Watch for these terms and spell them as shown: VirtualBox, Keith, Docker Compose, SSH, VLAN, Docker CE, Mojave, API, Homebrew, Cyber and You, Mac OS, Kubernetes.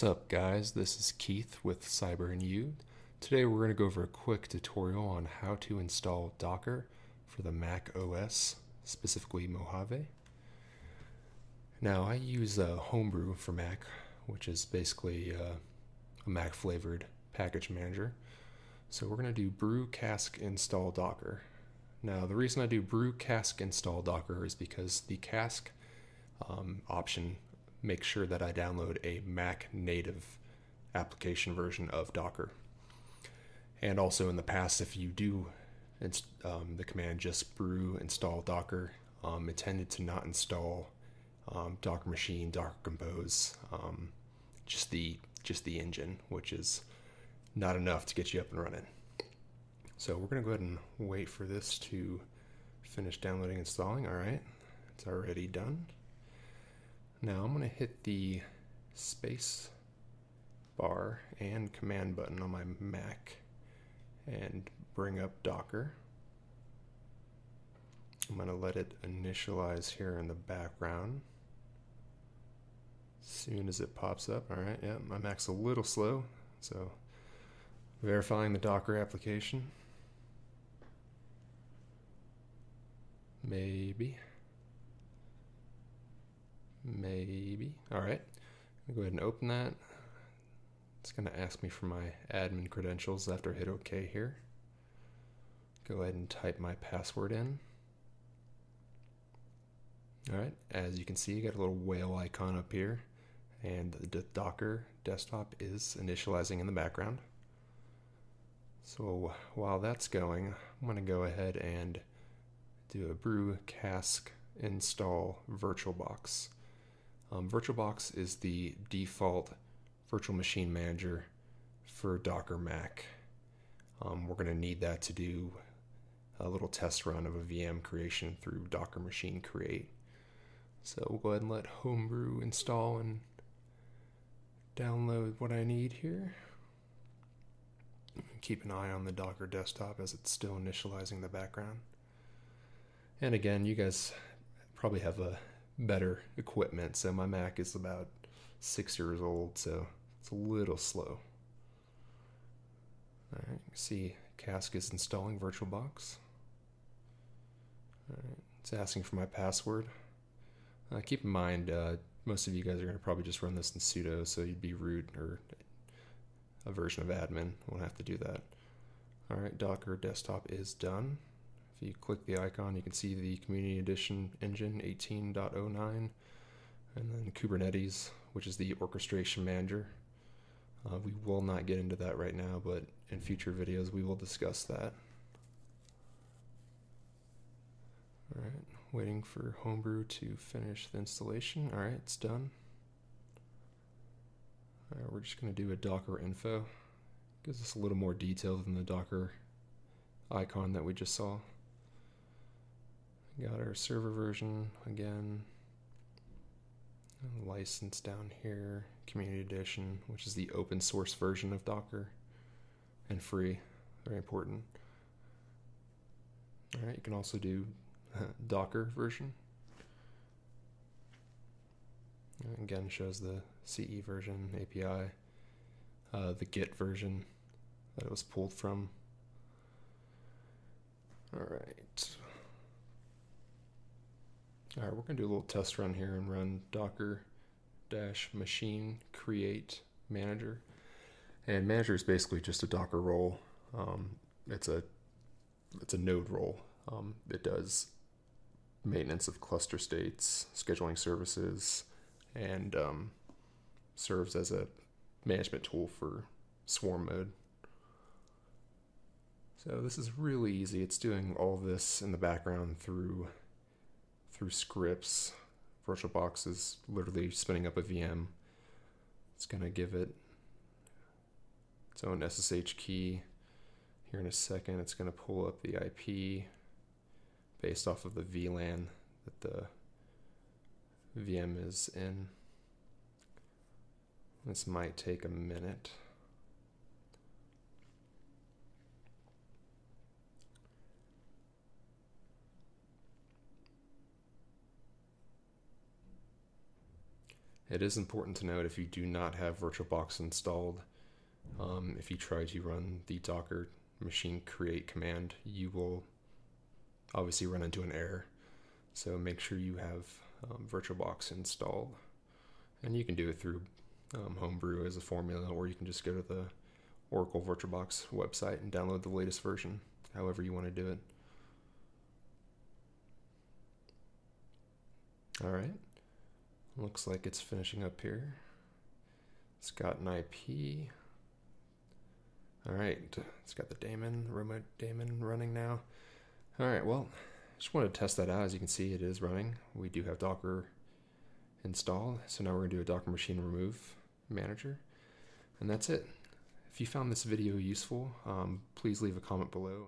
What's up guys, this is Keith with Cyber and You. Today we're going to go over a quick tutorial on how to install Docker for the Mac OS, specifically Mojave. Now I use Homebrew for Mac, which is basically a Mac flavored package manager. So we're going to do brew cask install Docker. Now the reason I do brew cask install Docker is because the cask option make sure that I download a Mac native application version of Docker. And also in the past, if you do the command just brew install Docker, it tended to not install Docker Machine, Docker Compose, just the engine, which is not enough to get you up and running. So we're going to go ahead and wait for this to finish downloading and installing. All right, it's already done. Now I'm going to hit the space bar and command button on my Mac and bring up Docker. I'm going to let it initialize here in the background as soon as it pops up. All right, yeah, my Mac's a little slow, so verifying the Docker application. Maybe. All right, I'm gonna go ahead and open that. It's gonna ask me for my admin credentials after I hit OK here. Go ahead and type my password in. All right, as you can see, you got a little whale icon up here, and the Docker desktop is initializing in the background. So while that's going, I'm gonna go ahead and do a brew cask install VirtualBox. VirtualBox is the default virtual machine manager for Docker Mac. We're going to need that to do a little test run of a VM creation through Docker Machine Create. So we'll go ahead and let Homebrew install and download what I need here. Keep an eye on the Docker desktop as it's still initializing in the background. And again, you guys probably have a better equipment. So my Mac is about 6 years old, so it's a little slow. All right, you can see cask is installing VirtualBox. All right, it's asking for my password. Keep in mind, most of you guys are gonna probably just run this in sudo, so you'd be root or a version of admin. Won't have to do that. All right, Docker desktop is done. If you click the icon, you can see the Community Edition engine 18.09, and then Kubernetes, which is the orchestration manager. We will not get into that right now, but in future videos we will discuss that. All right, waiting for Homebrew to finish the installation. All right, it's done. All right, we're just going to do a Docker info. Gives us a little more detail than the Docker icon that we just saw. Got our server version again, license down here, Community Edition, which is the open source version of Docker and free, very important. All right, you can also do Docker version. Again, shows the CE version, API, the Git version that it was pulled from. All right. All right, we're going to do a little test run here and run docker-machine create manager. And manager is basically just a Docker role. It's a node role. It does maintenance of cluster states, scheduling services, and serves as a management tool for swarm mode. So this is really easy. It's doing all this in the background through scripts. VirtualBox is literally spinning up a VM. It's going to give it its own SSH key here in a second. It's going to pull up the IP based off of the VLAN that the VM is in. This might take a minute. It is important to note if you do not have VirtualBox installed, if you try to run the Docker machine create command, you will obviously run into an error. So make sure you have VirtualBox installed. And you can do it through Homebrew as a formula, or you can just go to the Oracle VirtualBox website and download the latest version, however you want to do it. All right, looks like it's finishing up here. It's got an IP. All right, it's got the daemon, remote daemon running now. All right, well, just wanted to test that out. As you can see, it is running. We do have Docker installed. So now we're gonna do a Docker machine remove manager, and that's it. If you found this video useful, please leave a comment below.